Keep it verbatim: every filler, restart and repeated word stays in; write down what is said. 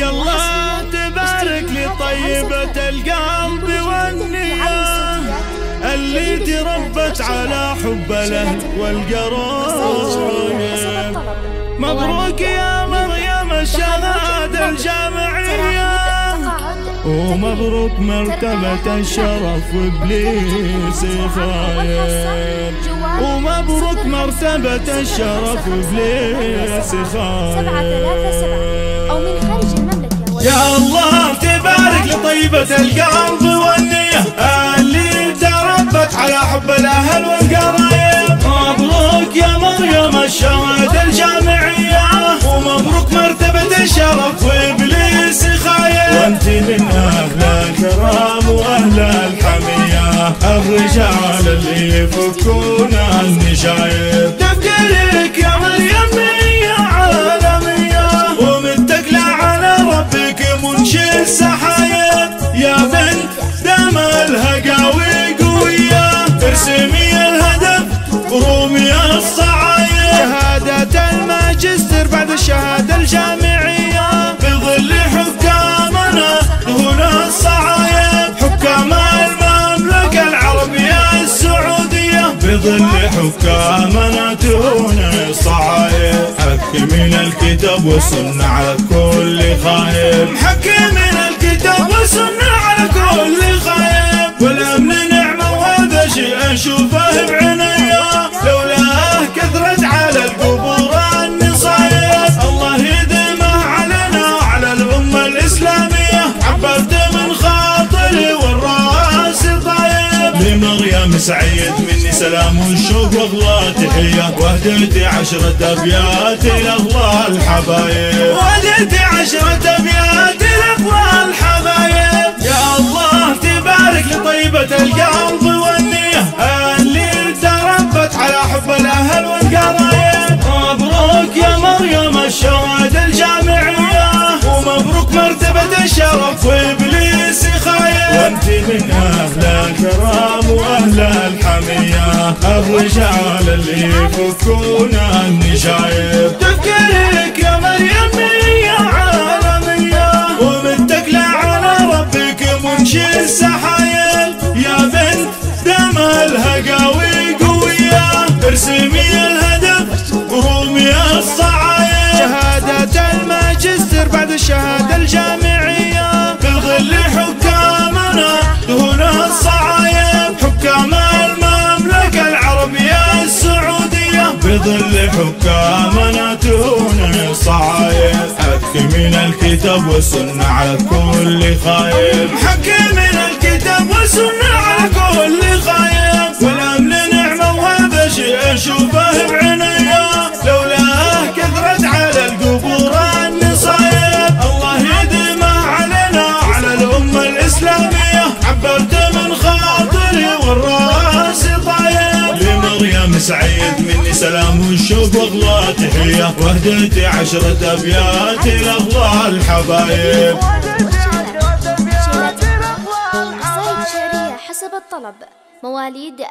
يلا تبارك لطيبة القلب والنية اللي تربت على حب له والقرب. مبروك يا مريم الشهادة الجامعية، ومبروك مرتبة الشرف وبليس خايب، ومبروك مرتبة الشرف وبليس خايب. يا الله تبارك لطيبة القلب والنية اللي تربت على حب الأهل والقرايب. مبروك يا مريم الشهادة الجامعية، ومبروك مرتبة الشرف وبليس خايب، وانت من أهل الكرام وأهل الحمية، الرجال اللي يفكون النجايب. تفكيرك يا مريم نية عالمية، ومتكلة على ربك منشئ السحايب. يا بنت دمالها قوي قوية، ارسمي الهدف ورومي الصعايب. شهادة الماجستير بعد الشهادة الجامعية، بظل حكامنا هنا الصعايب، حكام المملكة العربية السعودية، بظل حكامنا هنا الصعايب. حكمين الكتاب والسنة على كل خائب، حكمين الكتاب والسنة على كل خائب، والأمن نعمة وهذا شيء أشوفه بعيني، لولاه كثرت على القبور النصايب. الله يديمه علينا وعلى الأمة الإسلامية، عبرت من خاطري والرأس طيب. لمريم سعيد مني سلام وشوق والله تحية، وهديتي عشرة أبيات لأفضل الحبايب، وهديتي عشرة أبيات لأفضل الحبايب. يا الله تبارك لطيبة القلب والنية اللي تربت على حب الأهل والقرايب. مبروك يا مريم الشهادة الجامعية، ومبروك مرتبة الشرف وإبليس خايب، وأنت من أهل الكرام وأهل الحمية، الرجال اللي يفكون النجايب. تفكيرك يا مريم نية عالمية، ومتكلة على ربك منشئ السحايب. يا بنت دمالها قوي قوية، ارسمي الهدف ورومي الصعايب. شهادة الماجستير بعد الشهادة الجامعية، بالظل حكامنا دهنا الصعايب، حكام المملكة العربية السعودية، بظل حكامنا دهنا الصعايب. حكمين الكتاب والسنة على كل خائب، حكمين الكتاب والسنة على كل خائب، والأمن نعمة وهذا شيء أشوفه بعيني، لولاه كثرت على القبور النصايب. الله يديمه علينا وعلى الأمة الإسلامية، عبرت من خاطري والرأس طيب. لمريم سعيد مني سلام وشوق والله تحية، وهديتي عشرة أبيات لأفضل الحبايب. حسب الطلب مواليد